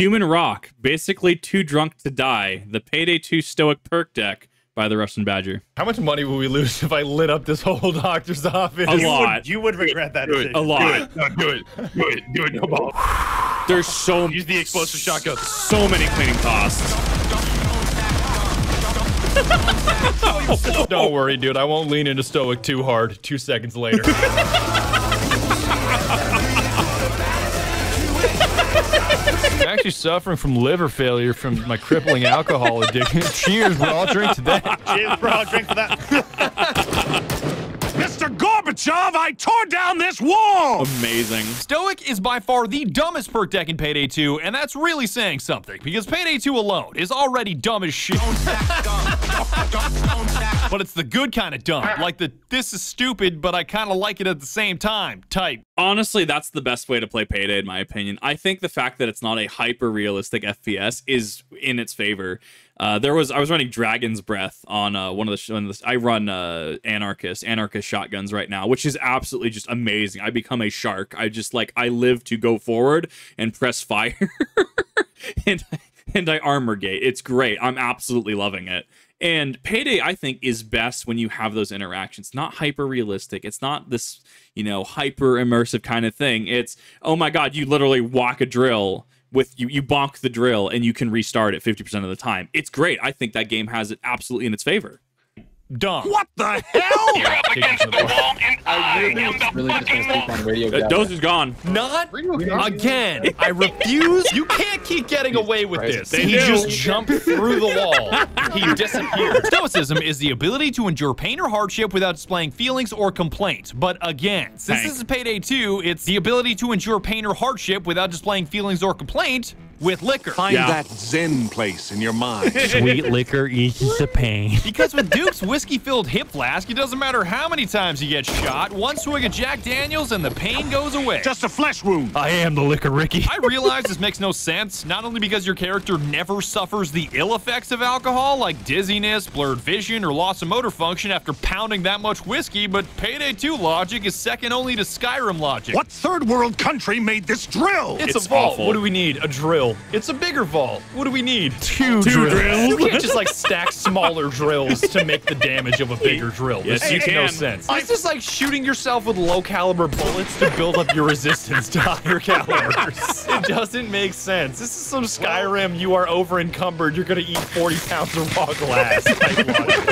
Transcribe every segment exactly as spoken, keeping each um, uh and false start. Human Rock, basically too drunk to die. The Payday two Stoic Perk Deck by the Russian Badger. How much money would we lose if I lit up this whole doctor's office? A lot. You would, you would regret that. Do it. A lot. Do it. No, do it. Do it. Do it. No ball. There's so use the explosive shotgun. So many cleaning costs. Don't worry, dude. I won't lean into Stoic too hard. Two seconds later. I'm actually suffering from liver failure from my crippling alcohol addiction. Cheers, we're all drink to that. Cheers, we're all drink to that. Mister Gorbachev, I tore down this wall! Amazing. Stoic is by far the dumbest perk deck in Payday two, and that's really saying something, because Payday two alone is already dumb as shit. But it's the good kind of dumb, like the this is stupid, but I kind of like it at the same time type. Honestly, that's the best way to play Payday, in my opinion. I think the fact that it's not a hyper-realistic F P S is in its favor. Uh, there was I was running Dragon's Breath on uh, one of the, sh one of the I run uh, Anarchist Anarchist shotguns right now, which is absolutely just amazing. I become a shark. I just like I live to go forward and press fire, and and I armor gate. It's great. I'm absolutely loving it. And Payday, I think, is best when you have those interactions. It's not hyper-realistic. It's not this, you know, hyper-immersive kind of thing. It's, oh my god, you literally walk a drill with, you, you bonk the drill, and you can restart it fifty percent of the time. It's great. I think that game has it absolutely in its favor. Dumb. What the hell? You're up against the wall, and I really am the fucking wall. Dose is gone. Not again. I refuse. You can't keep getting away with this. He just jumped through the wall. He disappeared. Stoicism is the ability to endure pain or hardship without displaying feelings or complaints. But again, since this is Payday two, it's the ability to endure pain or hardship without displaying feelings or complaint. With liquor. Find yeah. that zen place in your mind. Sweet liquor eases the pain. Because with Duke's whiskey-filled hip flask, it doesn't matter how many times you get shot, one swig of Jack Daniels and the pain goes away. Just a flesh wound. I am the liquor Ricky. I realize this makes no sense, not only because your character never suffers the ill effects of alcohol, like dizziness, blurred vision, or loss of motor function after pounding that much whiskey, but Payday two logic is second only to Skyrim logic. What third world country made this drill? It's, it's a vault. Awful. What do we need? A drill. It's a bigger vault. What do we need? Two, Two drills. drills. You can't just like stack smaller drills to make the damage of a bigger drill. Yes, this makes no sense. It's just like shooting yourself with low caliber bullets to build up your resistance to higher calibers. It doesn't make sense. This is some Skyrim, you are over encumbered, you're gonna eat forty pounds of raw glass.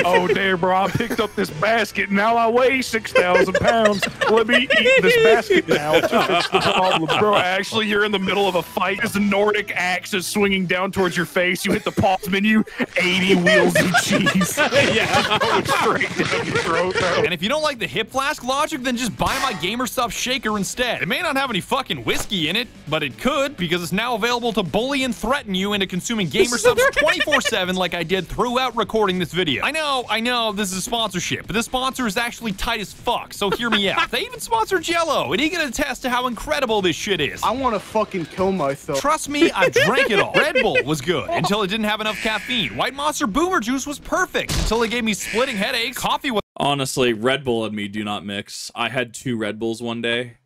Oh dear, bro, I picked up this basket, now I weigh six thousand pounds. Let me eat this basket now to fix the problem. Bro, actually, you're in the middle of a fight. It's a Nordic axe is swinging down towards your face. You hit the pause menu, eighty wheels of cheese. Yeah. Going straight down your throat, bro. And if you don't like the hip flask logic, then just buy my GamerSupps shaker instead. It may not have any fucking whiskey in it, but it could, because it's now available to bully and threaten you into consuming GamerSupps twenty-four seven like I did throughout recording this video. I know, I know, this is a sponsorship, but this sponsor is actually tight as fuck, so hear me out. They even sponsor Jell-O, and he can attest to how incredible this shit is. I want to fucking kill myself. Trust me, I drank it all. Red Bull was good until it didn't have enough caffeine. White Monster Boomer Juice was perfect until it gave me splitting headaches. Coffee was- Honestly, Red Bull and me do not mix. I had two Red Bulls one day.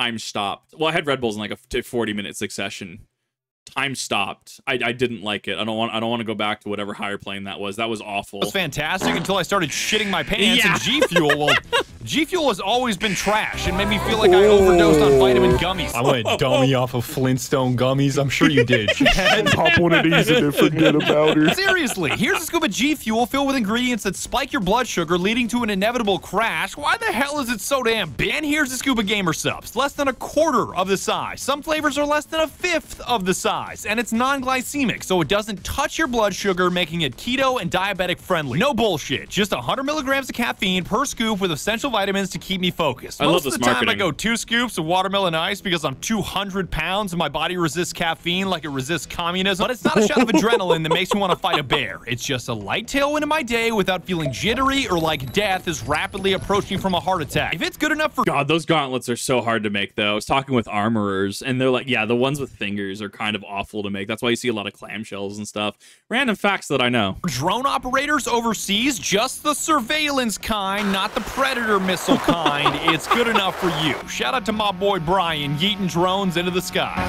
Time stopped. Well, I had Red Bulls in like a forty minute succession. Time stopped. I, I didn't like it. I don't want I don't want to go back to whatever higher plane that was. That was awful. It was fantastic until I started shitting my pants yeah. and G-Fuel. Well, G-Fuel has always been trash. It made me feel like oh. I overdosed on vitamin gummies. I went dummy off of Flintstone gummies. I'm sure you did. Pop one of these and then forget about her. Seriously, here's a scoop of G-Fuel filled with ingredients that spike your blood sugar, leading to an inevitable crash. Why the hell is it so damn big? Here's a scoop of GamerSupps, less than a quarter of the size. Some flavors are less than a fifth of the size. And it's non-glycemic, so it doesn't touch your blood sugar, making it keto and diabetic friendly. No bullshit. Just one hundred milligrams of caffeine per scoop with essential vitamins to keep me focused. I Most love this of the marketing. Time I go two scoops of watermelon ice because I'm two hundred pounds and my body resists caffeine like it resists communism. But it's not a shot of adrenaline that makes me want to fight a bear. It's just a light tailwind in my day without feeling jittery or like death is rapidly approaching from a heart attack. If it's good enough for- God, those gauntlets are so hard to make though. I was talking with armorers and they're like, yeah, the ones with fingers are kind of awful to make. That's why you see a lot of clamshells and stuff. Random facts that I know. Drone operators overseas, just the surveillance kind, not the predator missile kind. It's good enough for you. Shout out to my boy Brian yeeting drones into the sky.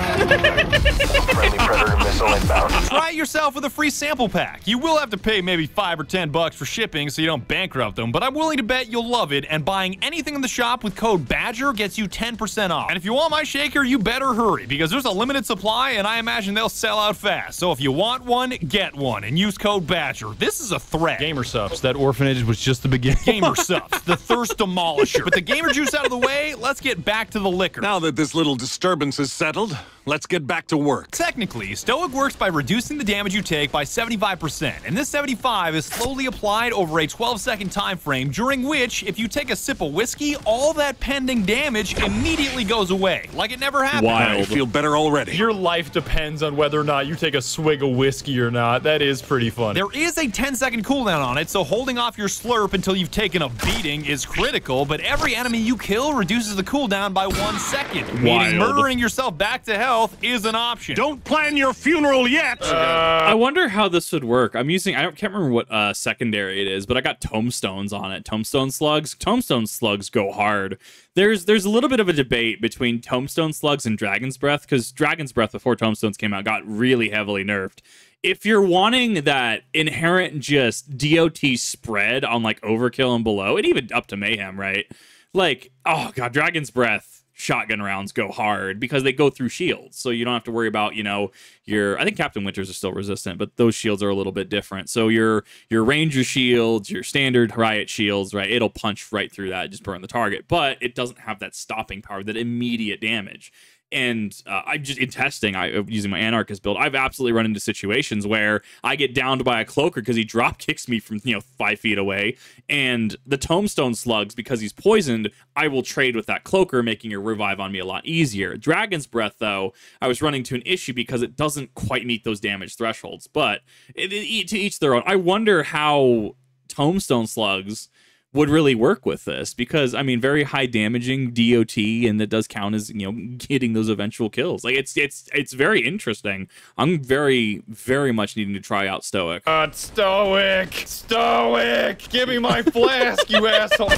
missile inbound. Try yourself with a free sample pack. You will have to pay maybe five or ten bucks for shipping so you don't bankrupt them, but I'm willing to bet you'll love it, and buying anything in the shop with code BADGER gets you ten percent off. And if you want my shaker, you better hurry, because there's a limited supply, and I imagine they'll sell out fast. So if you want one, get one, and use code BADGER. This is a threat. GamerSupps, that orphanage was just the beginning. GamerSupps, the thirst demolisher. With the gamer juice out of the way, let's get back to the liquor. Now that this little disturbance is settled, let's get back to work. Technically, Stoic works by reducing the damage you take by seventy-five percent, and this seventy-five is slowly applied over a twelve second time frame, during which, if you take a sip of whiskey, all that pending damage immediately goes away, like it never happened. Wild. I feel better already. Your life depends on whether or not you take a swig of whiskey or not. That is pretty funny. There is a ten second cooldown on it, so holding off your slurp until you've taken a beating is critical, but every enemy you kill reduces the cooldown by one second, meaning murdering yourself back to health is an option. Don't plan your funeral yet! Uh, I wonder how this would work. I'm using, I can't remember what uh, secondary it is, but I got tombstones on it. Tombstone slugs? Tombstone slugs go hard. There's there's a little bit of a debate between tombstone slugs and dragon's breath, because dragon's breath before tombstones came out got really heavily nerfed. If you're wanting that inherent just D O T spread on like overkill and below, and even up to mayhem, right? Like, oh god, dragon's breath shotgun rounds go hard because they go through shields, so you don't have to worry about, you know, your, I think Captain Winters are still resistant, but those shields are a little bit different. So your your Ranger shields, your standard riot shields, right, it'll punch right through that, just burn the target, but it doesn't have that stopping power, that immediate damage. And uh, I'm just in testing, I using my Anarchist build, I've absolutely run into situations where I get downed by a Cloaker because he drop kicks me from, you know, five feet away, and the tombstone slugs, because he's poisoned, I will trade with that Cloaker, making your revive on me a lot easier. Dragon's breath, though, I was running to an issue because it doesn't quite meet those damage thresholds, but it, it, to each their own. I wonder how tombstone slugs would really work with this, because I mean, very high damaging D O T, and that does count as, you know, getting those eventual kills. Like, it's it's it's very interesting. I'm very very much needing to try out Stoic. Uh, Stoic, Stoic, give me my flask, you asshole! Oh,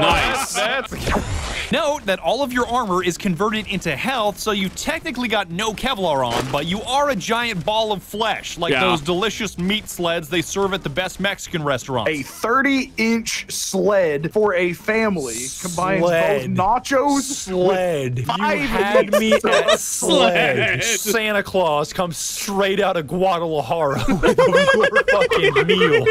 nice. That's. that's... Note that all of your armor is converted into health, so you technically got no Kevlar on, but you are a giant ball of flesh, like yeah. those delicious meat sleds they serve at the best Mexican restaurants. A thirty inch sled for a family combines sled. both nachos sled. Five you had me at sled. Santa Claus comes straight out of Guadalajara with a fucking meal.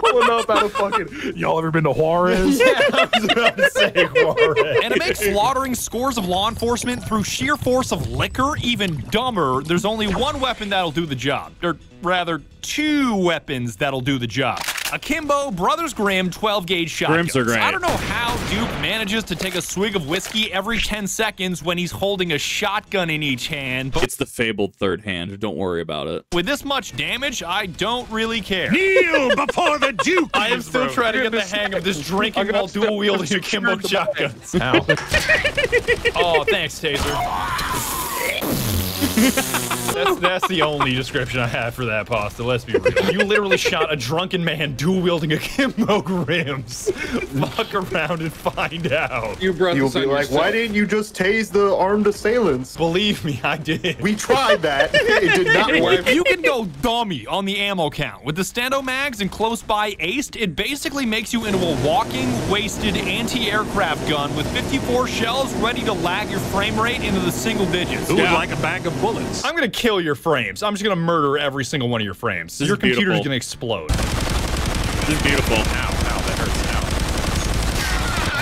Pulling up out of fucking, y'all ever been to Juarez? Yeah. And it makes slaughtering scores of law enforcement through sheer force of liquor even dumber. There's only one weapon that'll do the job. Or rather, two weapons that'll do the job. Akimbo, Brothers Grimm, twelve gauge shotguns. Grimms are great. I don't know how Duke manages to take a swig of whiskey every ten seconds when he's holding a shotgun in each hand. But it's the fabled third hand. Don't worry about it. With this much damage, I don't really care. Kneel before the Duke! I am still trying to get the hang of this drinking while dual-wielding Akimbo shotguns. Ow. Oh, thanks, Taser. That's, that's the only description I have for that pasta, let's be real. You literally shot a drunken man dual-wielding Akimbo Grims. Fuck around and find out. You brought You'll be like, yourself. Why didn't you just tase the armed assailants? Believe me, I did. We tried that. It did not work. You can go dummy on the ammo count. With the Stando Mags and close-by aced, it basically makes you into a walking, wasted anti-aircraft gun with fifty-four shells ready to lag your frame rate into the single digits. Who would yeah. like a bag of bullets? I'm going to kill your frames. I'm just gonna murder every single one of your frames. This your is computer's beautiful. gonna explode. This is beautiful. Ow, ow, that hurts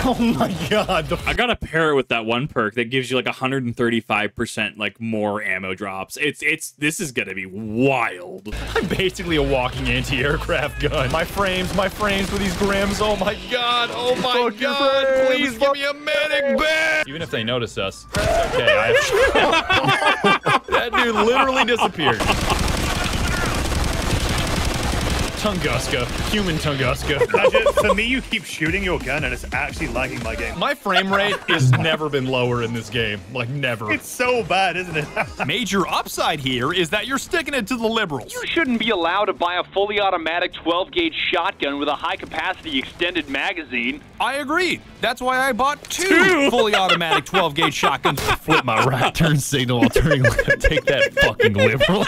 now. Oh my god. I gotta pair it with that one perk that gives you like one hundred thirty-five percent like more ammo drops. It's, it's, this is gonna be wild. I'm basically a walking anti-aircraft gun. My frames, my frames with these grims. Oh my god, oh my Fuck god. Please give me a medic bag. Even if they notice us, it's okay. I have... That dude literally disappeared. Tunguska. Human Tunguska. Imagine, for me, you keep shooting your gun and it's actually lagging my game. My frame rate has never been lower in this game. Like, never. It's so bad, isn't it? Major upside here is that you're sticking it to the liberals. You shouldn't be allowed to buy a fully automatic twelve gauge shotgun with a high-capacity extended magazine. I agree. That's why I bought two, two. fully automatic twelve gauge shotguns. Flip my right turn signal. I'll turn left. Take that, fucking liberal.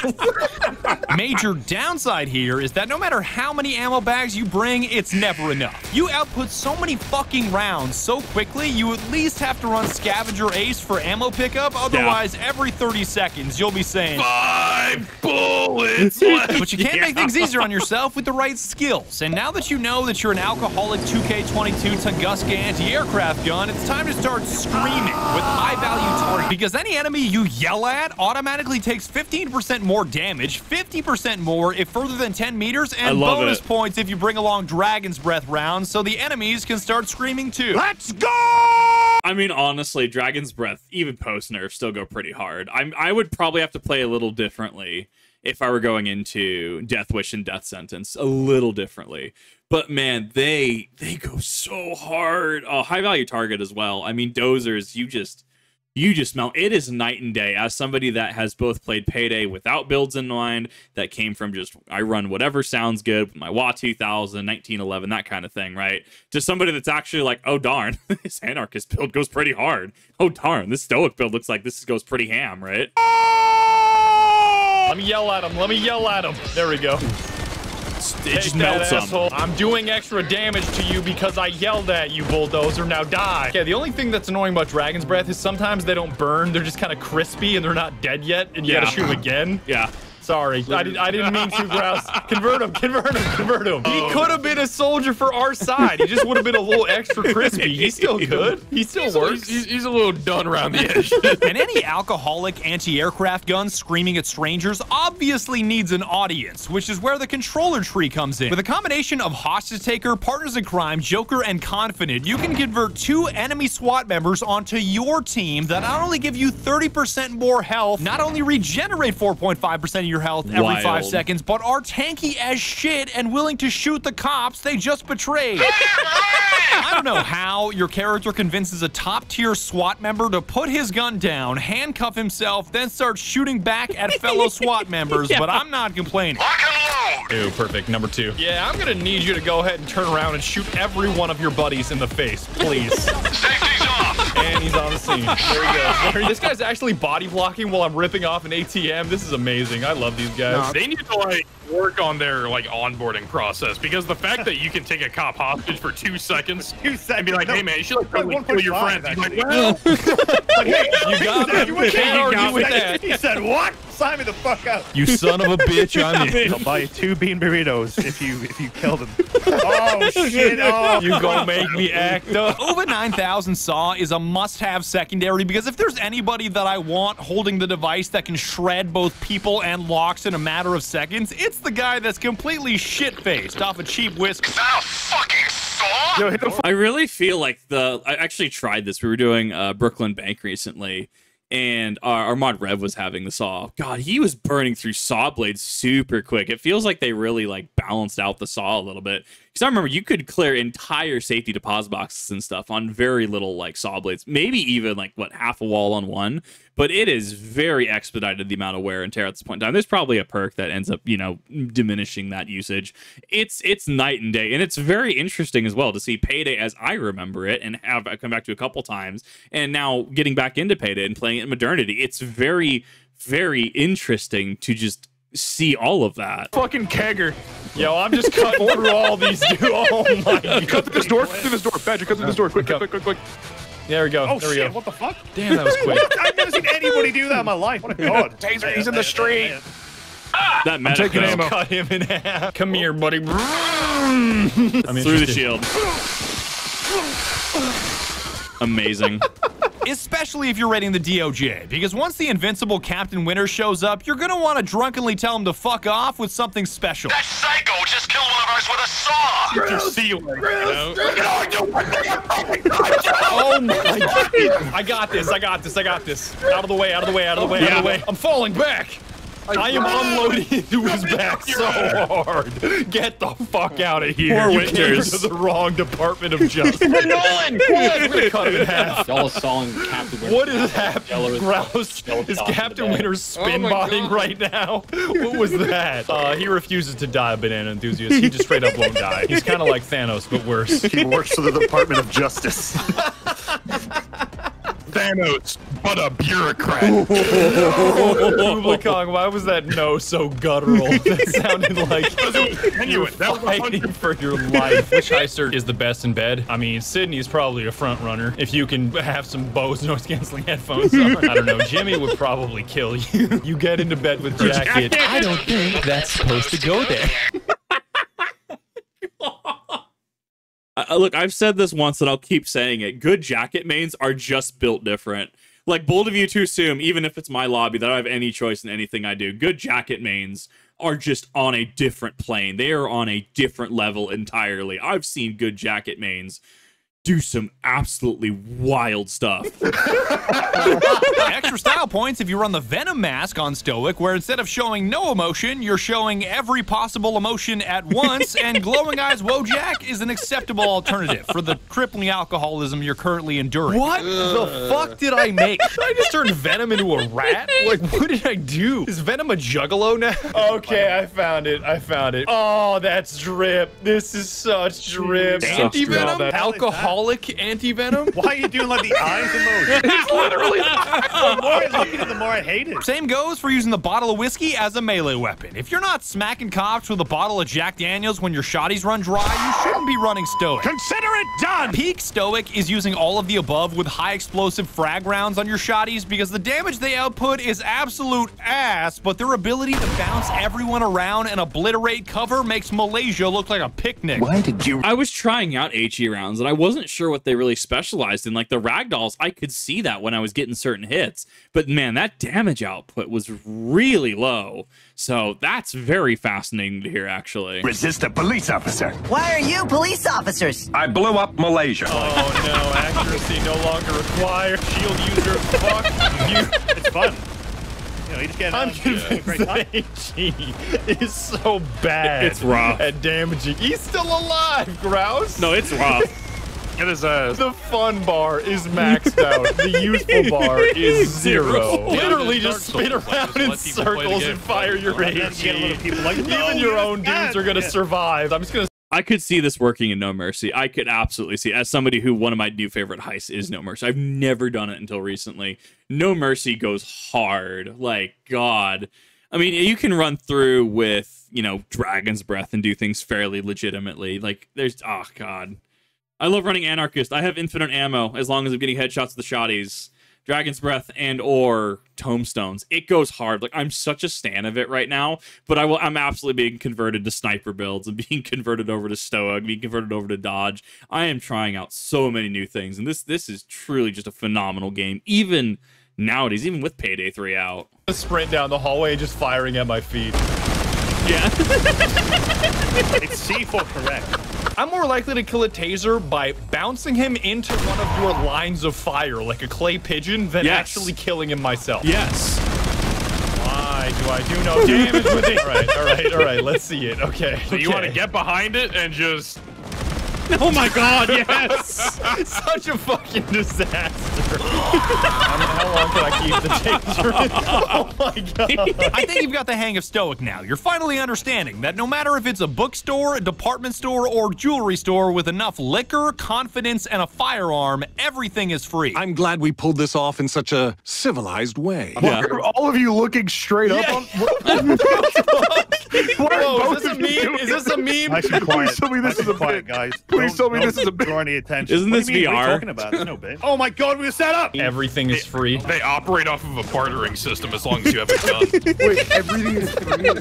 Major downside here is that no matter how many ammo bags you bring, it's never enough. You output so many fucking rounds so quickly, you at least have to run Scavenger Ace for ammo pickup. Otherwise, yeah. every thirty seconds, you'll be saying, five bullets! But you can't yeah. make things easier on yourself with the right skills. And now that you know that you're an alcoholic two K twenty-two Tunguska anti-aircraft gun, it's time to start screaming with high-value targets. Because any enemy you yell at automatically takes fifteen percent more damage, fifty percent more if further than ten meters, and bonus it. points if you bring along Dragon's Breath rounds so the enemies can start screaming too. Let's go! I mean, honestly, Dragon's Breath, even post-nerf, still go pretty hard. I'm, I would probably have to play a little differently if I were going into Death Wish and Death Sentence, a little differently. But man, they they go so hard. Oh, high value target as well. I mean, dozers, you just you just melt. It is night and day. As somebody that has both played Payday without builds in mind, that came from just I run whatever sounds good with my W A two thousand, nineteen eleven, that kind of thing, right? To somebody that's actually like, oh darn, this Anarchist build goes pretty hard. Oh darn, this Stoic build looks like this goes pretty ham, right? Let me yell at him. Let me yell at him. There we go. It just melts them. I'm doing extra damage to you because I yelled at you, bulldozer. Now die. Yeah, the only thing that's annoying about Dragon's Breath is sometimes they don't burn. They're just kind of crispy and they're not dead yet, and you yeah. gotta shoot them again. Yeah. Sorry, I, did, I didn't mean to, Grouse. Convert him, convert him, convert him. He could have been a soldier for our side. He just would have been a little extra crispy. He's still good. He still he's works. A, he's, he's a little done around the edge. And any alcoholic anti-aircraft gun screaming at strangers obviously needs an audience, which is where the controller tree comes in. With a combination of Hostage Taker, Partners in Crime, Joker, and Confident, you can convert two enemy SWAT members onto your team that not only give you thirty percent more health, not only regenerate four point five percent of your health every Wild. five seconds, but are tanky as shit and willing to shoot the cops they just betrayed. I don't know how your character convinces a top-tier SWAT member to put his gun down, handcuff himself, then start shooting back at fellow SWAT members, yeah. but I'm not complaining. Ew, perfect. Number two. Yeah, I'm gonna need you to go ahead and turn around and shoot every one of your buddies in the face, please. Safety's off! And he's on the scene. There he goes. This guy's actually body blocking while I'm ripping off an A T M. This is amazing. I love these guys. Nah. They need to, like, work on their, like, onboarding process, because the fact that you can take a cop hostage for two seconds, two seconds and be like, hey, man, you should, like, probably like kill your friends. Like, well. Like, hey, you got me. You can't argue with that. He said, what? Sign me the fuck up. You son of a bitch, I'm in. I'll buy you two bean burritos if you if you kill them. Oh, shit. Oh. You gonna make me act up. Over nine thousand Saw is a must-have secondary, because if there's anybody that I want holding the device that can shred both people and locks in a matter of seconds, it's the guy that's completely shit-faced off a cheap whiskey. Is that a fucking saw? I really feel like the... I actually tried this. We were doing uh, Brooklyn Bank recently, and our, our mod Rev was having the saw. God, he was burning through saw blades super quick. It feels like they really like balanced out the saw a little bit. Because I remember you could clear entire safety deposit boxes and stuff on very little like saw blades. Maybe even like, what, half a wall on one. But it is very expedited, the amount of wear and tear at this point in time. There's probably a perk that ends up, you know, diminishing that usage. It's it's night and day. And it's very interesting as well to see Payday as I remember it and have come back to a couple times. And now getting back into Payday and playing it in modernity. It's very, very interesting to just see all of that. Fucking kegger. Yo, I'm just cutting through all these dudes. Oh my God. Cut through this door. Cut through this door. Badger, cut through this door. Quick, quick, quick, quick, quick. There we go. Oh, there we shit. Go. What the fuck? Damn, that was quick. I've never seen anybody do that in my life. What a god. Taser, he's in the street. Ah, that I'm taking ammo. Cut him in half. Come here, buddy. I'm through the shield. Amazing. Especially if you're raiding the D O J, because once the invincible Captain Winter shows up, you're gonna want to drunkenly tell him to fuck off with something special. That psycho just killed one of us with a saw! Bruce, your ceiling, Bruce, you know? Oh my God. I got this, I got this, I got this. Out of the way, out of the way, out of the way, yeah. out of the way. I'm falling back! I am unloading into his back so hard. Get the fuck out of here. Poor you Winters. Came to the wrong Department of Justice. Nolan, cut him in half. Y'all sawing Captain Winter. What is happening? Grouse, is Captain Winter spin-botting oh right now? What was that? Uh, he refuses to die, banana enthusiast. He just straight up won't die. He's kind of like Thanos, but worse. He works for the Department of Justice. Thanos, but a bureaucrat. Kublikong, why was that no so guttural? That sounded like you were fighting for your life. Which heister is the best in bed? I mean, Sydney's probably a front runner. If you can have some Bose noise canceling headphones on. I don't know, Jimmy would probably kill you. You get into bed with Jacket. I don't think that's supposed to go there. Uh, look, I've said this once and I'll keep saying it. Good Jacket mains are just built different. Like, bold of you to assume, even if it's my lobby, that I have any choice in anything I do. Good Jacket mains are just on a different plane. They are on a different level entirely. I've seen good Jacket mains do some absolutely wild stuff. Extra style points if you run the Venom mask on Stoic, where instead of showing no emotion, you're showing every possible emotion at once, and glowing eyes Wojak is an acceptable alternative for the crippling alcoholism you're currently enduring. What Ugh. the fuck did I make? Did I just turn Venom into a rat? Like, what did I do? Is Venom a juggalo now? Okay, I found it. I found it. Oh, that's drip. This is such drip. Anti-Venom? Alcohol. Alcoholic anti-venom? Why are you doing like the eyes emoji? It's literally the more I look at it, the more I hate it. Same goes for using the bottle of whiskey as a melee weapon. If you're not smacking cops with a bottle of Jack Daniels when your shotties run dry, you shouldn't be running Stoic. Consider it done! Peak Stoic is using all of the above with high explosive frag rounds on your shotties because the damage they output is absolute ass, but their ability to bounce everyone around and obliterate cover makes Malaysia look like a picnic. Why did you? I was trying out HE rounds and I wasn't sure what they really specialized in. Like the ragdolls, I could see that when I was getting certain hits, but man, that damage output was really low. So that's very fascinating to hear, actually. Resist a police officer. Why are you police officers? I blew up Malaysia. Oh no, accuracy no longer required. Shield user, fuck you. It's fun. You know, you just get I'm convinced that H E is so bad it's rough. at damaging. He's still alive, Grouse. No, it's rough. It is a... The fun bar is maxed out. The useful bar is zero. zero. Literally yeah, just spin around like, just in circles and fire your rage. Like, even no, your own dudes are gonna yeah. survive. I'm just gonna. I could see this working in No Mercy. I could absolutely see it. As somebody who one of my new favorite heists is No Mercy. I've never done it until recently. No Mercy goes hard. Like God. I mean, you can run through with you know Dragon's Breath and do things fairly legitimately. Like there's oh God. I love running Anarchist. I have infinite ammo as long as I'm getting headshots of the shotties. Dragon's Breath and or Tombstones. It goes hard. Like I'm such a stan of it right now, but I will I'm absolutely being converted to sniper builds and being converted over to Stoic, being converted over to Dodge. I am trying out so many new things, and this this is truly just a phenomenal game. Even nowadays, even with Payday three out. I sprint down the hallway just firing at my feet. Yeah. It's C four correct. I'm more likely to kill a taser by bouncing him into one of your lines of fire, like a clay pigeon, than yes. actually killing him myself. Yes. Why do I do no damage with it? All right, all right, all right. Let's see it. Okay. So okay. You want to get behind it and just... Oh my God, yes. Such a fucking disaster. How long can I keep the taser in? Oh my God. I think you've got the hang of Stoic now. You're finally understanding that no matter if it's a bookstore, a department store, or jewelry store with enough liquor, confidence, and a firearm, everything is free. I'm glad we pulled this off in such a civilized way. Yeah. All of you looking straight yeah. up on... Whoa, is this a meme? Is this a meme? I should quiet. Please tell me this is a quiet, guys. Please tell me this is a bit. Draw any attention. Isn't this V R? What are you talking about? It's no bit. Oh my God, we were set up. Everything is free. They operate off of a bartering system as long as you have a gun. Wait, everything is free. I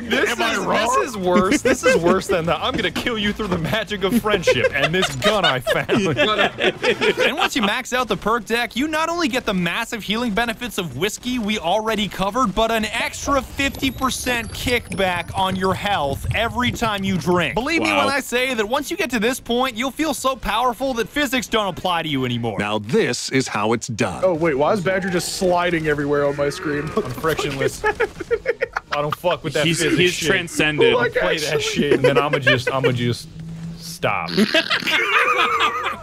mean, this am is, I wrong? This is worse. This is worse than the I'm gonna kill you through the magic of friendship and this gun I found. And once you max out the perk deck, you not only get the massive healing benefits of whiskey we already H P covered, but an extra fifty percent kickback on your health every time you drink. Believe wow. me when I say that once you get to this point, you'll feel so powerful that physics don't apply to you anymore. Now this is how it's done. Oh wait, why is Badger just sliding everywhere on my screen? I'm frictionless. I don't fuck with that. He's, he's shit. transcended. Like, play actually. that shit, and then I'ma just, I'ma just stop.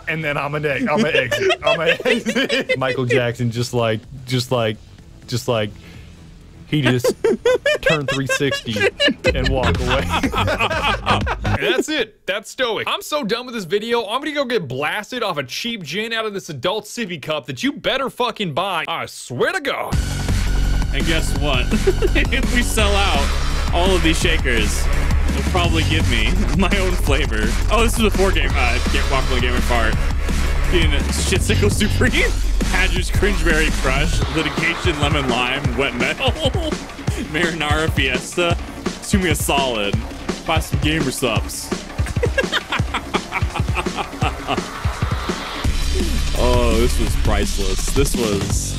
And then I'ma egg, I'ma exit, I'ma exit. Michael Jackson just like, just like, just like, he just turned three sixty and walked away. That's it. That's Stoic. I'm so done with this video. I'm gonna go get blasted off a cheap gin out of this adult civvy cup that you better fucking buy. I swear to God. And guess what? If we sell out all of these shakers, they'll probably give me my own flavor. Oh, this is a four game. Uh, can't walk like gamer fart. In shit sickle supreme, Badger's cringeberry crush, litigation lemon lime, wet metal, marinara fiesta, sumi a solid, buy some GamerSupps. Oh, this was priceless. This was.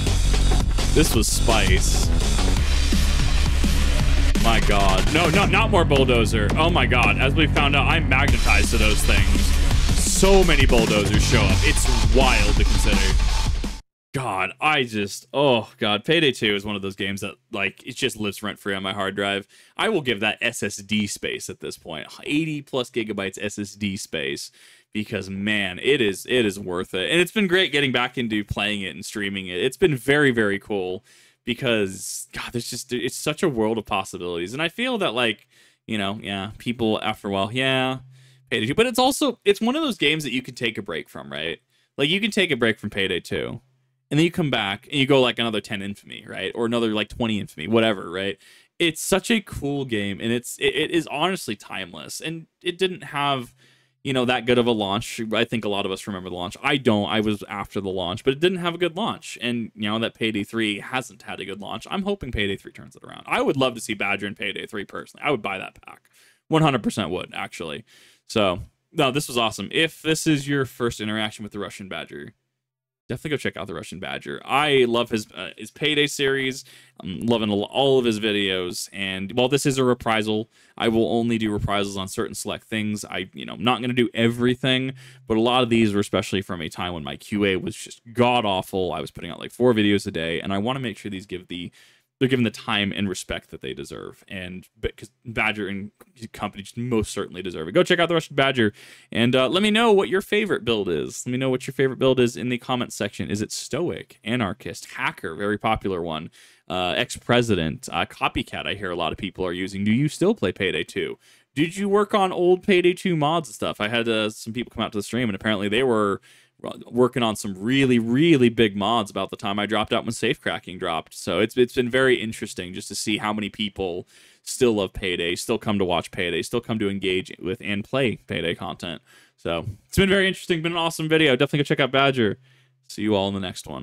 This was spice. My God. No, no, not more bulldozer. Oh my God. As we found out, I'm magnetized to those things. So many bulldozers show up. It's wild to consider. God, I just, oh God. Payday two is one of those games that like, it just lives rent free on my hard drive. I will give that S S D space at this point. eighty plus gigabytes S S D space. Because man, it is it is worth it, and it's been great getting back into playing it and streaming it. It's been very very cool, because God, there's just it's such a world of possibilities, and I feel that like you know yeah, people after a while yeah, Payday two, but it's also it's one of those games that you can take a break from, right? Like you can take a break from Payday two, and then you come back and you go like another ten Infamy, right, or another like twenty Infamy, whatever, right? It's such a cool game, and it's it, it is honestly timeless, and it didn't have. You know, that good of a launch. I think a lot of us remember the launch. I don't. I was after the launch, but it didn't have a good launch. And, you know, that Payday three hasn't had a good launch. I'm hoping Payday three turns it around. I would love to see Badger in Payday three personally. I would buy that pack. one hundred percent would, actually. So, no, this was awesome. If this is your first interaction with the Russian Badger, definitely go check out the Russian Badger. I love his uh, his Payday series. I'm loving all of his videos. And while this is a reprisal, I will only do reprisals on certain select things. I, you know, I'm not going to do everything, but a lot of these were especially from a time when my Q A was just god awful. I was putting out like four videos a day, and I want to make sure these give the they're given the time and respect that they deserve. And because Badger and company just most certainly deserve it. Go check out the Russian Badger, and uh, let me know what your favorite build is. Let me know what your favorite build is in the comments section. Is it Stoic, Anarchist, Hacker, very popular one, uh, Ex-President, uh, Copycat, I hear a lot of people are using. Do you still play Payday two? Did you work on old Payday two mods and stuff? I had uh, some people come out to the stream, and apparently they were working on some really really big mods about the time I dropped out when safe cracking dropped. So it's it's been very interesting just to see how many people still love Payday, still come to watch Payday, still come to engage with and play Payday content. So it's been very interesting, been an awesome video. Definitely go check out Badger. See you all in the next one.